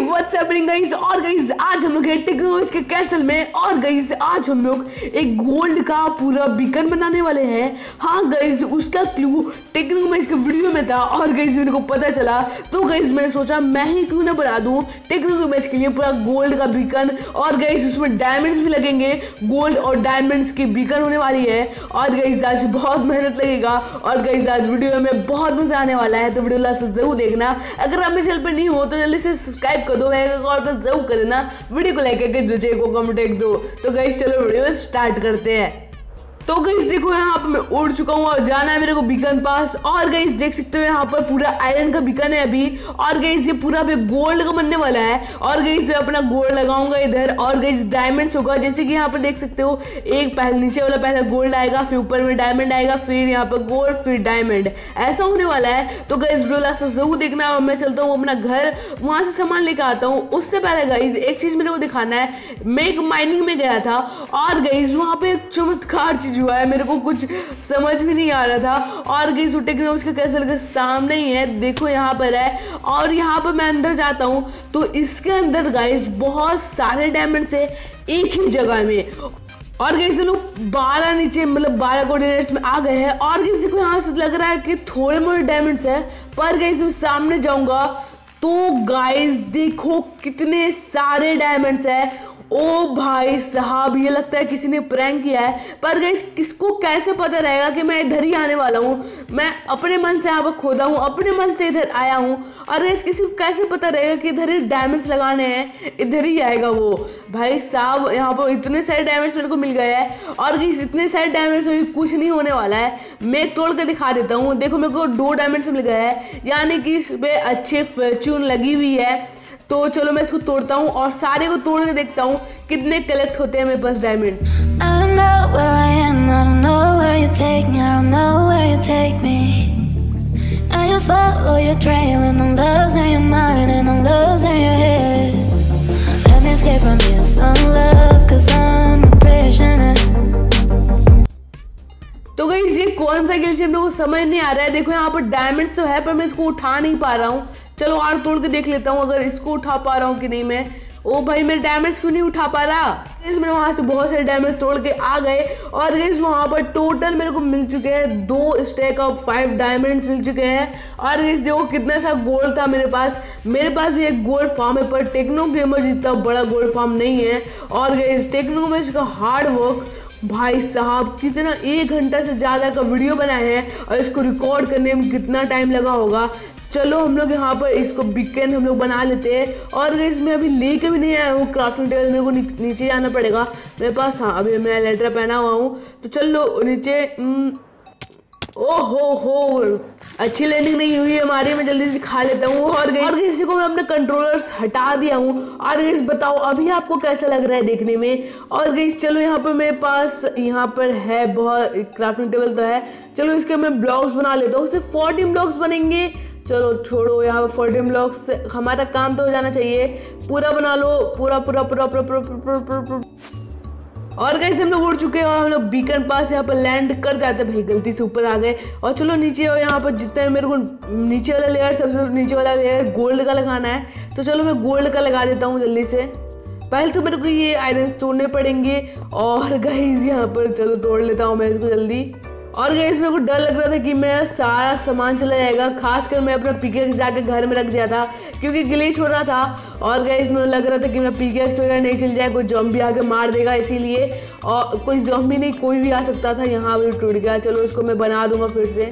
और गाइस आज हम लोग हैं टेक्नो गेमर्स के कैसल में। और गाइस आज हम लोग एक गोल्ड का पूरा बीकन बनाने वाले हैं। हाँ गाइस, उसका क्लू टेक्नो गेमर्स के वीडियो में था और गाइस मेरे को पता चला, तो गाइस मैंने सोचा मैं ही क्यों ना बना दूं टेक्नो गेमर्स के लिए पूरा गोल्ड का बीकन। और गाइस उसमें डायमंड्स भी लगेंगे, गोल्ड और डायमंड्स की बीकन होने वाली है। और गाइस आज बहुत मेहनत लगेगा और गाइस आज वीडियो में बहुत मजा आने वाला है, तो वीडियो लास्ट तक जरूर देखना। अगर आप मेरे चैनल पर नहीं हो तो जल्दी से सब्सक्राइब कर दो, और तो जरूर करना, वीडियो को लाइक करके जुझे को कमेंट एक दो। तो गाइस चलो वीडियो स्टार्ट करते हैं। तो गाइस देखो यहाँ पर मैं उड़ चुका हूँ और जाना है मेरे को बीकन पास। और गाइस देख सकते हो यहाँ पर पूरा आयरन का बीकन है अभी। और गाइस ये पूरा भी गोल्ड का बनने वाला है। और गाइस मैं अपना गोल्ड लगाऊंगा इधर। और गाइस डायमंड्स होगा, जैसे कि यहाँ पर देख सकते हो, एक पहले नीचे वाला पहले गोल्ड आएगा, फिर ऊपर में डायमंड आएगा, फिर यहाँ पर गोल्ड, फिर डायमंड, ऐसा होने वाला है। तो गाइस वीडियो लास्ट जरूर देखना। और मैं चलता हूँ अपना घर, वहाँ से सामान लेकर आता हूँ। उससे पहले गाइस एक चीज़ मेरे को दिखाना है, मैं एक माइनिंग में गया था और गाइस वहाँ पर एक चमत्कार चीज़ हुआ है, मेरे को कुछ समझ भी नहीं आ रहा था। और गाइस टेक्नो गेमर्स का कैसल के सामने ही है, देखो यहाँ पर है। और यहाँ पर मैं अंदर जाता हूँ तो इसके अंदर गाइस बहुत सारे डायमंड्स है एक ही जगह में। और गाइस लोग 12 नीचे मतलब 12 कोऑर्डिनेट्स में आ गए हैं। और गाइस देखो यहाँ से लग रहा है कि थोड़े मोड़े डायमंड्स है, पर गाइस मैं सामने जाऊँगा तो गाइस देखो कितने सारे डायमंड्स है। ओ भाई साहब, ये लगता है किसी ने प्रैंक किया है। पर गाइस किसको कैसे पता रहेगा कि मैं इधर ही आने वाला हूँ। मैं अपने मन से यहाँ पर खोदा हूँ, अपने मन से इधर आया हूँ। और गाइस किसी को कैसे पता रहेगा कि इधर ही डायमंड्स लगाने हैं, इधर ही आएगा वो। भाई साहब यहाँ पर इतने सारे डायमंड्स मेरे को मिल गए हैं। और गाइस इतने सारे डायमंड्स में कुछ नहीं होने वाला है, मैं तोड़ कर दिखा देता हूँ। देखो मेरे को 2 डायमंड्स मिल गए हैं, यानी कि इस पर अच्छे फॉर्चून लगी हुई है। तो चलो मैं इसको तोड़ता हूँ और सारे को तोड़ के देखता हूँ कितने कलेक्ट होते हैं मेरे पास डायमंड। तो गाइस ये कौन सा गेम मेरे को समझ नहीं आ रहा है। देखो यहाँ पर डायमंड्स तो है पर मैं इसको उठा नहीं पा रहा हूँ। चलो और तोड़ के देख लेता हूँ अगर इसको उठा पा रहा हूँ कि नहीं मैं। ओ भाई मैं डायमंड्स क्यों नहीं उठा पा रहा। इसमें वहाँ से बहुत सारे डायमंड्स तोड़ के आ गए। और गाइस वहाँ पर टोटल मेरे को मिल चुके हैं 2 स्टैक ऑफ 5 डायमंड्स मिल चुके हैं। और गाइस देखो कितना सा गोल्ड था मेरे पास। मेरे पास भी एक गोल्ड फार्म है पर टेक्नो गेमर्स जितना बड़ा गोल्ड फार्म नहीं है। और गाइस टेक्नो गेमर्स का हार्ड वर्क, भाई साहब कितना 1 घंटा से ज़्यादा का वीडियो बनाया है और इसको रिकॉर्ड करने में कितना टाइम लगा होगा। चलो हम लोग यहाँ पर इसको बीकन हम लोग बना लेते हैं। और गाइस मैं अभी लेके भी नहीं आया हूँ क्राफ्टिंग टेबल, मेरे को नीचे जाना पड़ेगा मेरे पास। हाँ अभी मैं लेटर पहना हुआ हूँ तो चलो नीचे। ओ हो अच्छी लैंडिंग नहीं हुई हमारी, मैं जल्दी से खा लेता हूँ। और इसी को मैं अपने कंट्रोलर्स हटा दिया हूँ। और गाइस बताओ अभी आपको कैसा लग रहा है देखने में। और गाइस चलो यहाँ पर मेरे पास यहाँ पर है बहुत क्राफ्टिंग टेबल तो है, चलो इसके मैं ब्लॉग्स बना लेता हूँ। सिर्फ 14 ब्लॉग्स बनेंगे, चलो छोड़ो यहाँ पर 14 ब्लॉक्स हमारा काम तो हो जाना चाहिए। पूरा बना लो पूरा पूरा पूरा पूरा पूरा। और गाइस हम लोग उड़ चुके हैं और हम लोग बीकन पास यहाँ पर लैंड कर जाते हैं। भाई गलती से ऊपर आ गए। और चलो नीचे, और यहाँ पर जितना मेरे को नीचे वाला लेयर, सबसे नीचे वाला लेयर गोल्ड का लगाना है, तो चलो मैं गोल्ड का लगा देता हूँ जल्दी से। पहले तो मेरे को ये आयरन तोड़ने पड़ेंगे। और गाइस यहाँ पर चलो तोड़ लेता हूँ मैं इसको जल्दी। और गाइस मेरे को डर लग रहा था कि मेरा सारा सामान चला जाएगा, खासकर मैं अपना पिकेक्स जाके घर में रख दिया था क्योंकि ग्लिच हो रहा था। और गाइस मेरे को लग रहा था कि मेरा पिकेक्स वगैरह नहीं चल जाए, कोई जॉम्बी आके मार देगा इसीलिए। और कोई जॉम्बी नहीं, कोई भी आ सकता था। यहाँ भी टूट गया, चलो इसको मैं बना दूंगा फिर से।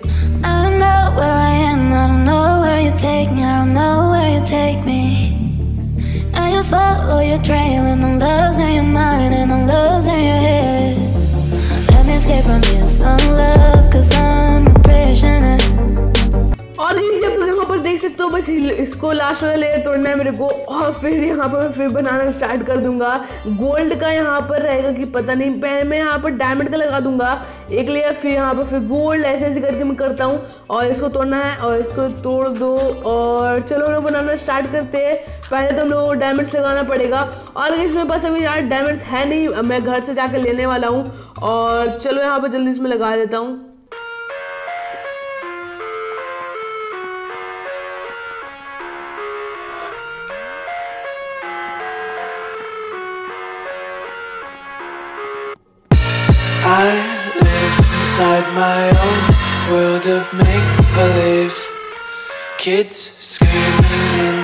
और यहाँ पर देख सकते हो, बस इसको लास्ट वाला लेयर तोड़ना है मेरे को और फिर यहाँ पर मैं फिर बनाना स्टार्ट कर दूंगा। गोल्ड का यहाँ पर रहेगा कि पता नहीं, पहले मैं यहाँ पर डायमंड का लगा दूंगा एक लेयर, फिर यहाँ पर फिर गोल्ड, ऐसे ऐसे करके मैं करता हूँ। और इसको तोड़ना है और इसको तोड़ दो। और चलो हम लोग बनाना स्टार्ट करते हैं। पहले तो हम लोग डायमंड्स लगाना पड़ेगा। और इसमें पास अभी यार डायमंड्स है नहीं, मैं घर से जाकर लेने वाला हूँ। और चलो यहाँ पर जल्दी इसमें लगा देता हूँ। I live inside my own world of make-believe. Kids screaming in.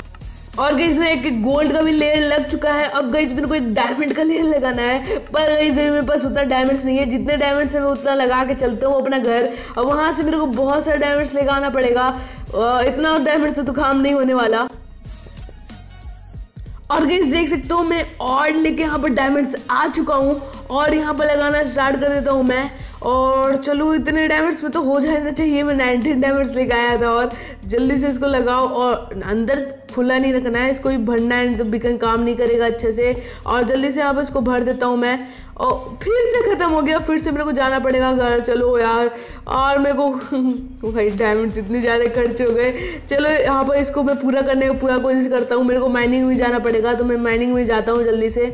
और गाइस में एक गोल्ड का भी लेयर लग चुका है। अब गाइस मेरे को एक डायमंड का लेयर लगाना है, पर गाइस मेरे पास उतना डायमंड्स नहीं है। जितने डायमंड्स हैं मैं उतना लगा के चलता हूँ अपना घर, और वहाँ से मेरे को बहुत सारे डायमंड्स लेकर आना पड़ेगा। इतना डायमंड से तो काम नहीं होने वाला। और गाइस देख सकते हो मैं और लेके यहाँ पर डायमंड्स आ चुका हूँ और यहाँ पर लगाना स्टार्ट कर देता हूँ मैं। और चलो इतने डायमंड्स में तो हो जाना चाहिए। मैं 19 डायमंड्स लेके आया था। और जल्दी से इसको लगाओ और अंदर खुला नहीं रखना है, इसको ही भरना है, नहीं तो बिकन काम नहीं करेगा अच्छे से। और जल्दी से आप इसको भर देता हूँ मैं। और फिर से ख़त्म हो गया, फिर से मेरे को जाना पड़ेगा घर। चलो यार, और मेरे को भाई डायमंड्स इतने ज़्यादा खर्च हो गए। चलो यहाँ पर इसको मैं पूरा करने का पूरा कोशिश करता हूँ। मेरे को माइनिंग में जाना पड़ेगा, तो मैं माइनिंग में जाता हूँ जल्दी से।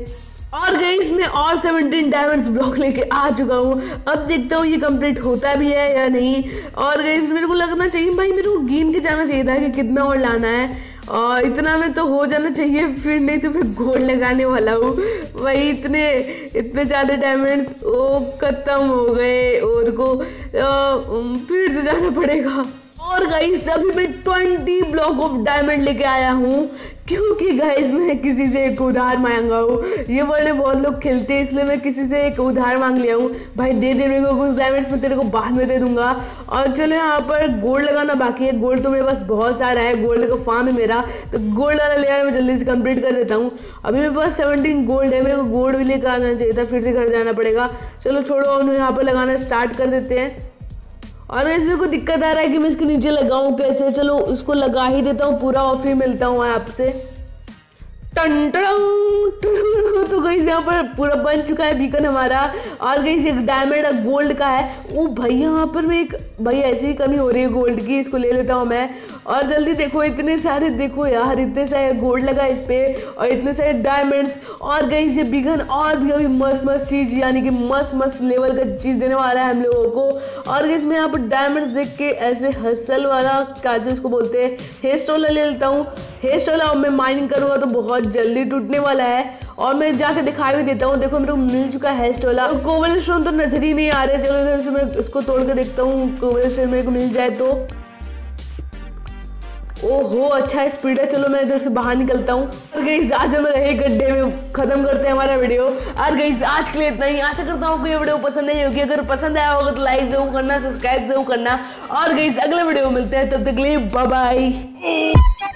और गाइस मैं और 17 डायमंड्स ब्लॉक लेके आ चुका हूँ। अब देखता हूँ ये कंप्लीट होता भी है या नहीं। और गाइस मेरे को लगना चाहिए भाई, मेरे को गिन के जाना चाहिए था कि कितना और लाना है। और इतना में तो हो जाना चाहिए, फिर नहीं तो मैं गोल्ड लगाने वाला हूँ भाई। इतने ज़्यादा डायमंड्स ओ खत्म हो गए, और को फिर से जाना पड़ेगा। और गाइस अभी मैं 20 ब्लॉक ऑफ डायमंड लेके आया हूँ, क्योंकि गाइस मैं किसी से एक उधार मांगा हूँ। ये वर्ड बहुत लोग खेलते हैं, इसलिए मैं किसी से एक उधार मांग लिया हूँ। भाई दे दे मेरे को कुछ डायमंड्स, मैं तेरे को बाद में दे दूंगा। और चलो यहाँ पर गोल्ड लगाना बाकी है। गोल्ड तो मेरे पास बहुत सारा है, गोल्ड का फार्म है मेरा, तो गोल्ड वाला लेयर मैं जल्दी से कंप्लीट कर देता हूँ। अभी मेरे पास 17 गोल्ड है। मेरे को गोल्ड भी लेकर आना चाहिए था, फिर से घर जाना पड़ेगा। चलो छोड़ो, और यहाँ पर लगाना स्टार्ट कर देते हैं। और इसमें कोई दिक्कत आ रहा है कि मैं इसके नीचे लगाऊं कैसे। चलो उसको लगा ही देता हूँ पूरा, और फिर मिलता हूँ आपसे। तो गाइस यहाँ पर पूरा बन चुका है बीकन हमारा। और गाइस एक डायमंड और गोल्ड का है। ओ भाई यहाँ पर मैं एक भाई ऐसी ही कमी हो रही है गोल्ड की, इसको ले लेता हूँ मैं। और जल्दी देखो इतने सारे, देखो यार इतने सारे गोल्ड लगा इस पर, और इतने सारे डायमंड्स। और गाइस ये बीकन और भी अभी मस्त मस्त चीज़, यानी कि मस्त मस्त लेवल का चीज़ देने वाला है हम लोगों को। और गाइस मैं यहाँ पर डायमंड्स देख के ऐसे हसल वाला का जो इसको बोलते हैं हेयर स्टॉल ले लेता हूँ। हेयर स्टॉल अब मैं माइनिंग करूँगा तो बहुत जल्दी टूटने वाला है। और मैं जाके दिखाई भी देता हूँ। देखो मेरे को मिल चुका है स्टोला। कोवल स्टोन तो नजर ही नहीं आ रहे। चलो इधर से मैं उसको तोड़ के देखता हूँ, कोवल स्टोन मेरे को मिल जाए तो। ओहो अच्छा स्पीड है। चलो मैं इधर से बाहर निकलता हूँ। और गाइस आज हम रहे गड्ढे में खत्म करते हैं हमारा वीडियो। और गाइस आज के लिए इतना ही। आशा करता हूँ आपको ये वीडियो पसंद आई होगी। अगर पसंद आया होगा तो लाइक जरूर करना, सब्सक्राइब जरूर करना। और गाइस अगले वीडियो में मिलते हैं, तब तक के लिए बाय बाय।